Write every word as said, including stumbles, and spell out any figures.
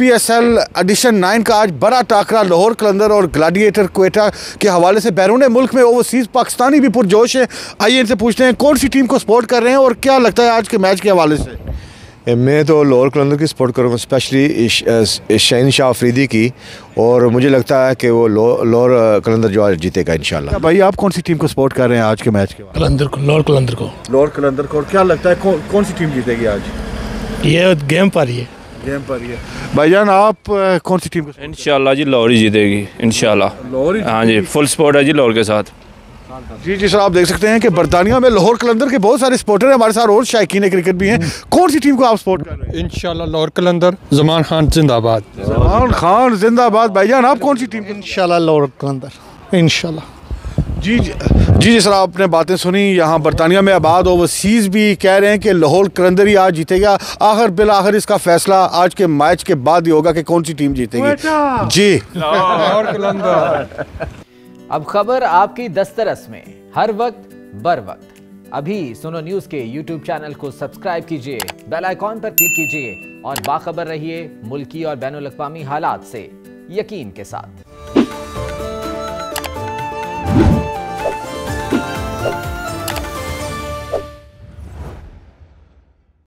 P S L edition nine का आज बड़ा टाकरा लाहौर कलंदर और ग्लाडियेटर क्वेटा के हवाले से बैरून मुल्क में ओवरसीज़ पाकिस्तानी भी पुरजोश है। आइए इनसे पूछते हैं कौन सी टीम को सपोर्ट कर रहे हैं और क्या लगता है आज के मैच के हवाले से। मैं तो लाहौर कलंदर की सपोर्ट करूँगा, स्पेशली शाहीन शाह अफरीदी की, और मुझे लगता है कि वो लाहौर कलंदर जो आज जीतेगा इंशाल्लाह। भाई आप कौन सी टीम को सपोर्ट कर रहे हैं आज के मैच के? कलंदर को, लाहौर कलंदर को। लाहौर कलंदर को। और क्या लगता है कौ, कौन सी टीम जीतेगी आज? ये गेम पर ही है, गेम पर ही है। भाईजान आप कौन सी टीम? इंशाल्लाह जी लाहौर ही जीतेगी इंशाल्लाह। लाहौर ही? हाँ जी, फुल सपोर्ट है जी लाहौर के साथ। जी जी सर, आप देख सकते हैं कि बर्तानिया में लाहौर कलंदर के बहुत सारे सपोर्टर हैं हमारे साथ और शायकीन क्रिकेट भी हैं। कौन सी टीम को आप सपोर्ट कर रहे हैं? इंशाल्लाह लाहौर कलंदर। जमान खान जिंदाबाद। जमान खान जिंदाबाद। भाईजान आप कौन सी टीम? इंशाल्लाह लाहौर कलंदर इंशाल्लाह। जी जी जी जी सर, आपने बातें सुनी। यहाँ बर्तानिया में आबाद ओवरसीज़ भी कह रहे हैं कि लाहौर कलंदर ही आज जीतेगा। आखिर बिल आखिर इसका फैसला आज के मैच के बाद ही होगा कि कौन सी टीम जीतेगी। जी लाहौर कलंदर। अब खबर आपकी दस्तरस में, हर वक्त बर वक्त। अभी सुनो न्यूज के यूट्यूब चैनल को सब्सक्राइब कीजिए, बेल आइकॉन पर क्लिक कीजिए और बाखबर रहिए मुल्की और बैनुल अक्वामी हालात से यकीन के साथ।